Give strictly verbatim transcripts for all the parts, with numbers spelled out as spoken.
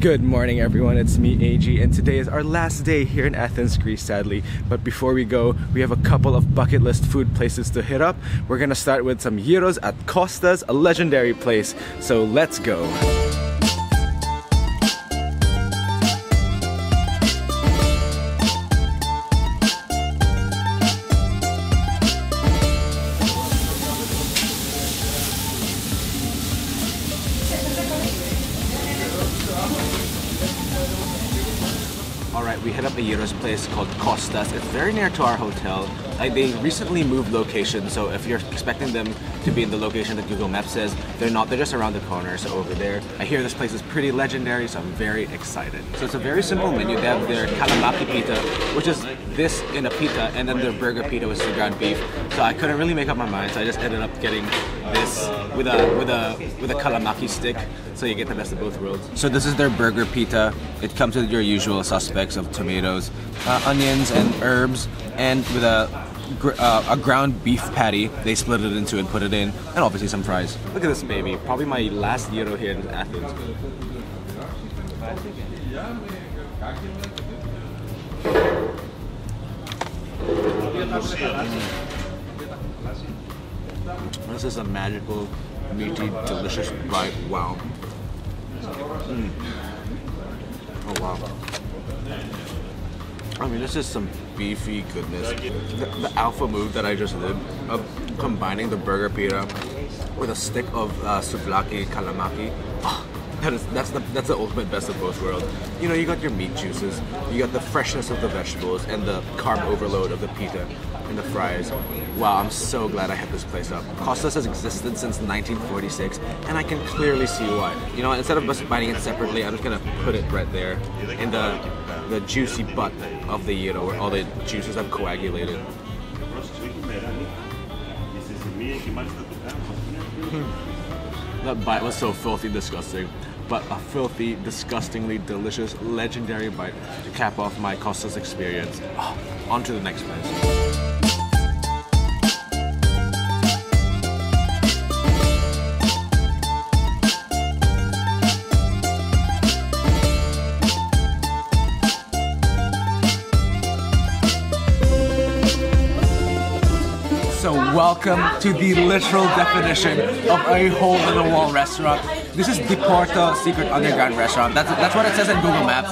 Good morning everyone, it's me A G and today is our last day here in Athens, Greece sadly. But before we go, we have a couple of bucket list food places to hit up. We're gonna start with some gyros at Kostas, a legendary place, so let's go. Alright, we hit up a gyros place called Kostas. It's very near to our hotel. Like, they recently moved location, so if you're expecting them to be in the location that Google Maps says, they're not, they're just around the corner, so over there. I hear this place is pretty legendary, so I'm very excited. So it's a very simple menu. They have their calamaki pita, which is this in a pita, and then their burger pita, which is ground beef. So I couldn't really make up my mind, so I just ended up getting this with a, with a, with a calamaki stick, so you get the best of both worlds. So this is their burger pita. It comes with your usual suspects of tomatoes, uh, onions, and herbs, and with a Uh, a ground beef patty. They split it into and put it in, and obviously some fries. Look at this baby, probably my last gyro here in Athens. This is a magical, meaty, delicious bite. Wow. Mm. Oh wow. I mean, this is some beefy goodness. The, the alpha move that I just did of combining the burger pita with a stick of uh, souvlaki kalamaki. Oh, that is, that's the that's the ultimate best of both worlds. You know, you got your meat juices, you got the freshness of the vegetables, and the carb overload of the pita and the fries. Wow, I'm so glad I had this place up. Kostas has existed since nineteen forty-six, and I can clearly see why. You know, instead of us biting it separately, I'm just gonna put it right there in the the juicy butt of the gyro, where all the juices have coagulated. That bite was so filthy disgusting, but a filthy, disgustingly delicious, legendary bite to cap off my Kostas experience. Oh, on to the next place. So welcome to the literal definition of a hole-in-the-wall restaurant. This is Diporto, secret underground restaurant. That's, that's what it says in Google Maps.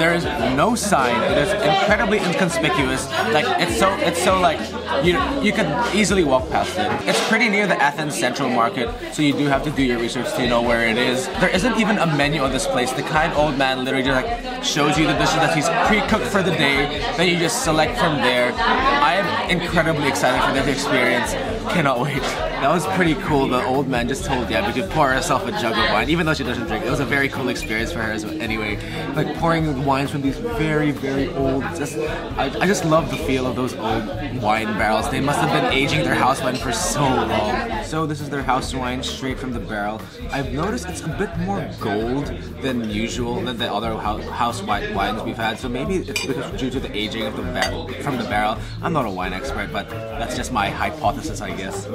There is no sign. It is incredibly inconspicuous. Like, it's so, it's so like, you, you could easily walk past it. It's pretty near the Athens Central Market, so you do have to do your research to know where it is. There isn't even a menu on this place. The kind old man literally just like shows you the dishes that he's pre-cooked for the day, then you just select from there. I am incredibly excited for this experience. Cannot wait. That was pretty cool. The old man just told Debbie to pour herself a jug of wine, even though she doesn't drink. It was a very cool experience for her as well. Anyway, like pouring wines from these very, very old. Just, I, I just love the feel of those old wine barrels. They must have been aging their house wine for so long. So this is their house wine straight from the barrel. I've noticed it's a bit more gold than usual than the other house white wines we've had. So maybe it's because due to the aging of the barrel from the barrel. I'm not a wine expert, but that's just my hypothesis, I guess.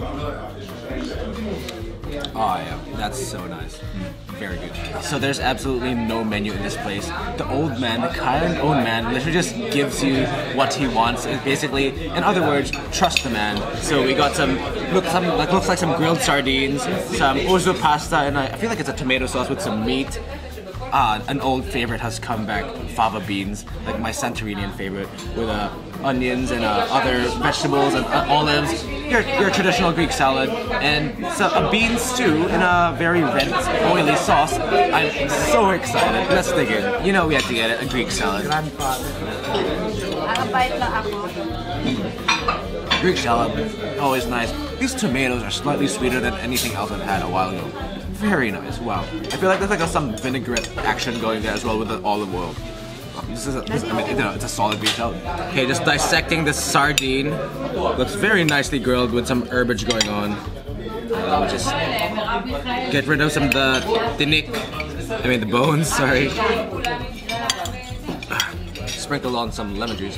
Oh yeah, that's so nice. Mm, very good. So there's absolutely no menu in this place. The old man, the kind old man, literally just gives you what he wants. It's basically, in other words, trust the man. So we got some, look, some like looks like some grilled sardines, some ouzo pasta, and I, I feel like it's a tomato sauce with some meat. Ah, an old favorite has come back, fava beans, like my Santorini favorite, with uh, onions and uh, other vegetables and uh, olives. Your, your traditional Greek salad, and so a bean stew in a very red, oily sauce. I'm so excited. Let's dig in. You know we had to get a Greek salad. Mm. Greek salad, always nice. These tomatoes are slightly sweeter than anything else I've had a while ago. Very nice. Wow. I feel like there's like a, some vinaigrette action going there as well with the olive oil. This is a, this, I mean, it, no, it's a solid beef salad. Okay, just dissecting this sardine. Looks very nicely grilled with some herbage going on. I'll just get rid of some of the tinik, I mean the bones, sorry. Sprinkle on some lemon juice.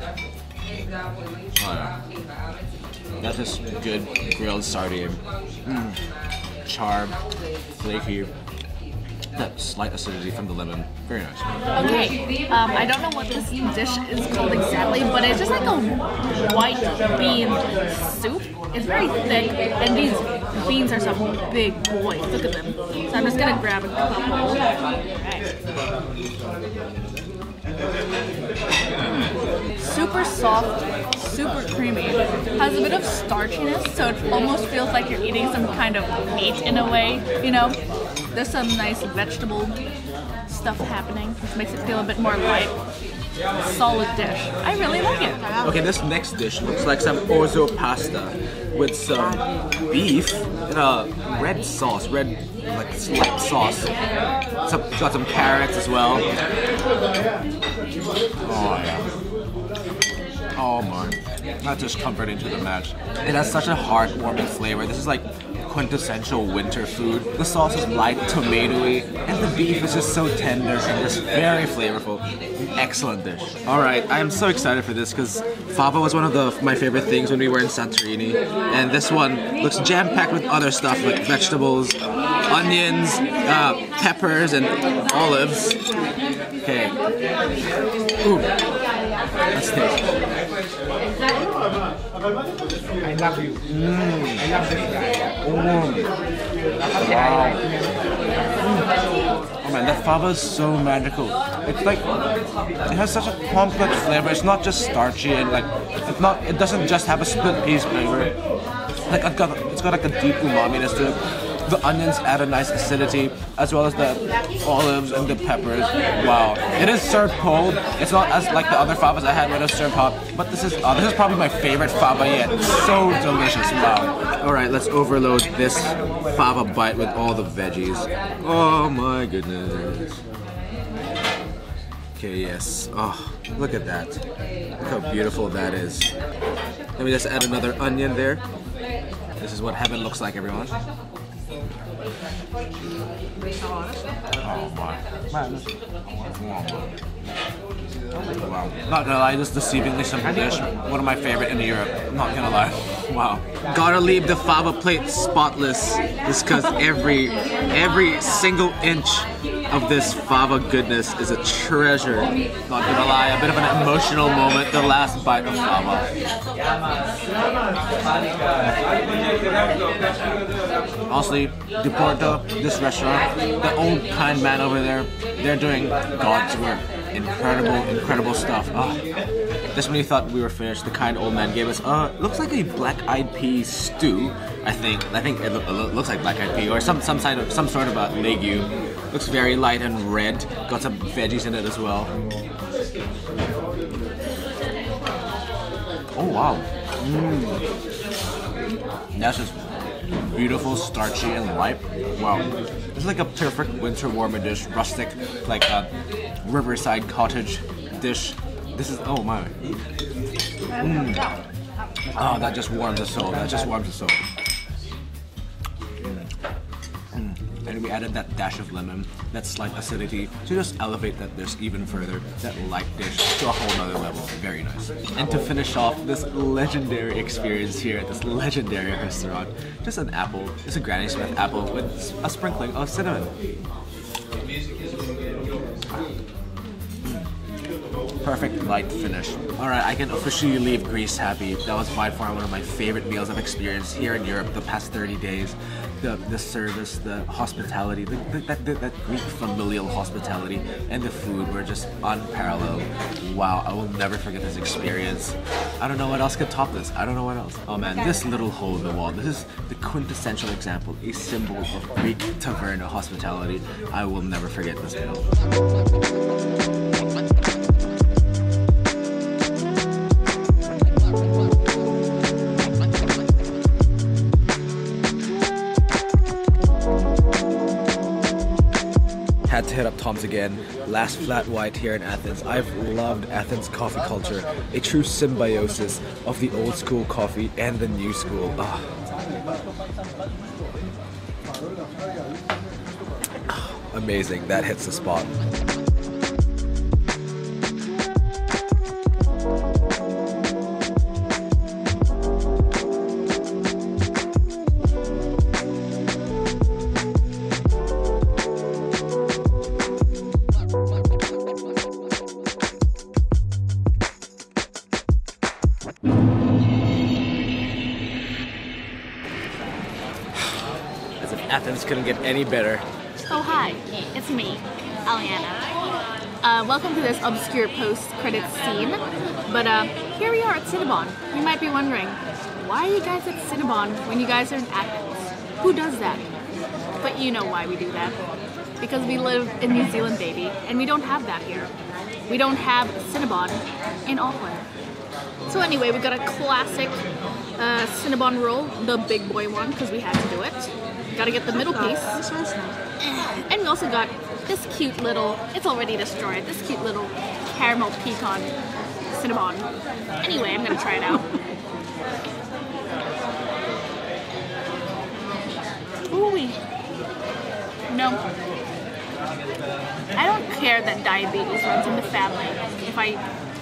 Oh, yeah. That's just good grilled sardine. Mm. Charm, flaky. that slight acidity from the lemon. Very nice. Okay, um, I don't know what this dish is called exactly, but it's just like a white bean soup. It's very thick, and these beans are some big boys. Look at them. So I'm just gonna grab a couple. All right. Super soft, super creamy. Has a bit of starchiness, so it almost feels like you're eating some kind of meat in a way, you know? There's some nice vegetable stuff happening, which makes it feel a bit more light. Solid dish. I really like it. Okay, this next dish looks like some orzo pasta with some beef and a red sauce, red like slight sauce. Some, got some carrots as well. Oh yeah. Oh my. That's just comforting to the match. It has such a heartwarming flavor. This is like quintessential winter food. The sauce is light, tomatoey, and the beef is just so tender and just very flavorful. Excellent dish. Alright, I'm so excited for this because fava was one of the, my favorite things when we were in Santorini, and this one looks jam-packed with other stuff like vegetables, onions, uh, peppers, and olives. Okay. Ooh. Let's taste. I love you. Mm. I love this guy. Mm. Wow. Mm. Oh man, that fava is so magical. It's like, it has such a complex flavor. It's not just starchy and like, it's not, it doesn't just have a split piece flavor. Like it's got, it's got like a deep umami-ness to it. The onions add a nice acidity, as well as the olives and the peppers. Wow. It is served cold. It's not as like the other favas I had when it was served hot, but this is uh, this is probably my favorite fava yet. So delicious. Wow. All right, let's overload this fava bite with all the veggies. Oh my goodness. Okay, yes. Oh, look at that. Look how beautiful that is. Let me just add another onion there. This is what heaven looks like, everyone. Oh my. Wow. Not gonna lie, this is deceivingly simple dish. One of my favorite in Europe. Not gonna lie. Wow. Gotta leave the fava plate spotless. It's cause every every single inch of this fava goodness is a treasure. Not gonna lie, a bit of an emotional moment, the last bite of fava. Honestly, Diporto, this restaurant, the old kind man over there, they're doing God's work. Incredible, incredible stuff. Oh. Just when you thought we were finished, the kind old man gave us, uh, looks like a black-eyed pea stew, I think. I think it, lo it looks like black-eyed pea, or some, some, side of, some sort of a legume. Looks very light and red. Got some veggies in it as well. Oh, wow. Mm. That's just beautiful, starchy, and light. Wow. This is like a perfect winter warmer dish. Rustic, like a riverside cottage dish. This is, oh my. Mm. Oh, that just warms the soul. That just warms the soul. And we added that dash of lemon, that slight acidity, to just elevate that dish even further, that light dish to a whole nother level. Very nice. And to finish off this legendary experience here at this legendary restaurant, just an apple, just a Granny Smith apple with a sprinkling of cinnamon. Perfect light finish. Alright, I can officially leave Greece happy. That was by far one of my favorite meals I've experienced here in Europe the past thirty days. The, the service, the hospitality, the, the, that, that, that Greek familial hospitality, and the food were just unparalleled. Wow, I will never forget this experience. I don't know what else could top this. I don't know what else. Oh man, this little hole in the wall, this is the quintessential example, a symbol of Greek taverna hospitality. I will never forget this meal. Had to hit up Tom's again. Last flat white here in Athens. I've loved Athens coffee culture. A true symbiosis of the old school coffee and the new school. Ah. Ah, amazing, that hits the spot. Athens couldn't get any better. Oh, hi. It's me, Aliana. Uh, welcome to this obscure post-credits scene. But uh, here we are at Cinnabon. You might be wondering, why are you guys at Cinnabon when you guys are in Athens? Who does that? But you know why we do that. Because we live in New Zealand, baby, and we don't have that here. We don't have Cinnabon in Auckland. So anyway, we got a classic uh, Cinnabon roll, the big boy one, because we had to do it. Gotta get the middle piece. And we also got this cute little, it's already destroyed, this cute little caramel pecan Cinnabon. Anyway, I'm gonna try it out. Ooh, no. I don't care that diabetes runs in the family if I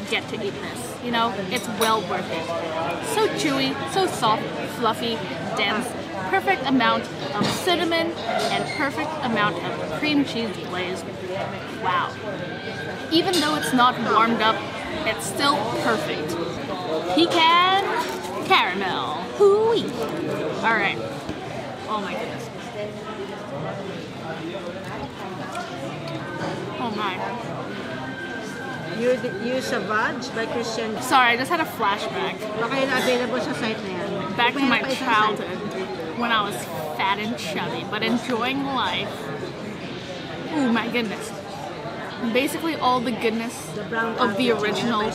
get to eat this. You know, it's well worth it. So chewy, so soft, fluffy, dense, perfect amount of cinnamon, and perfect amount of cream cheese glaze. Wow. Even though it's not warmed up, it's still perfect. Pecan caramel. Hoo-wee. All right. Oh my goodness. Oh my. You, you Savage by Christian. Sorry, I just had a flashback. Back to my childhood when I was fat and chubby, but enjoying life. Oh my goodness. Basically all the goodness of the original,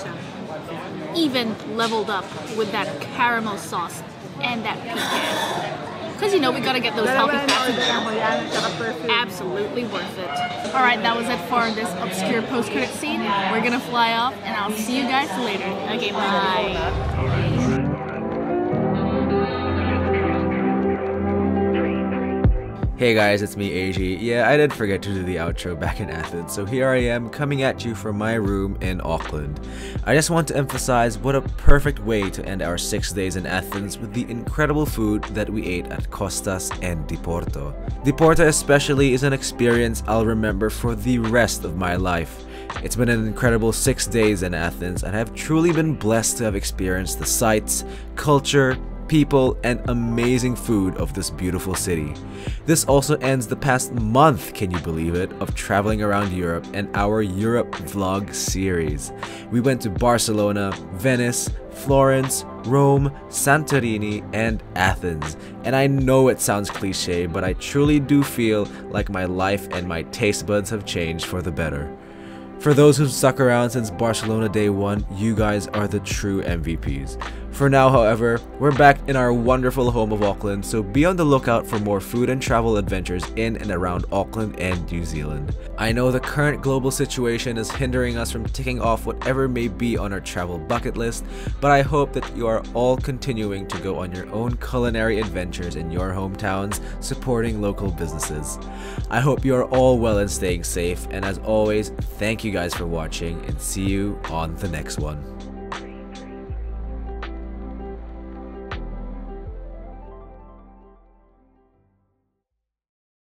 even leveled up with that caramel sauce and that pecan. Because you know we gotta get those healthy fats in there. Absolutely worth it. Alright, that was it for this obscure post-credit scene. We're gonna fly off, and I'll see you guys later. Okay, bye. Hey guys, it's me, A G. Yeah, I did forget to do the outro back in Athens, so here I am coming at you from my room in Auckland. I just want to emphasize what a perfect way to end our six days in Athens with the incredible food that we ate at Kostas and Diporto. Diporto especially is an experience I'll remember for the rest of my life. It's been an incredible six days in Athens, and I've truly been blessed to have experienced the sights, culture, people, and amazing food of this beautiful city. This also ends the past month, can you believe it, of traveling around Europe and our Europe vlog series. We went to Barcelona, Venice, Florence, Rome, Santorini, and Athens. And I know it sounds cliche, but I truly do feel like my life and my taste buds have changed for the better. For those who've stuck around since Barcelona day one, you guys are the true M V Ps. For now, however, we're back in our wonderful home of Auckland, so be on the lookout for more food and travel adventures in and around Auckland and New Zealand. I know the current global situation is hindering us from ticking off whatever may be on our travel bucket list, but I hope that you are all continuing to go on your own culinary adventures in your hometowns, supporting local businesses. I hope you are all well and staying safe, and as always, thank you guys for watching, and see you on the next one.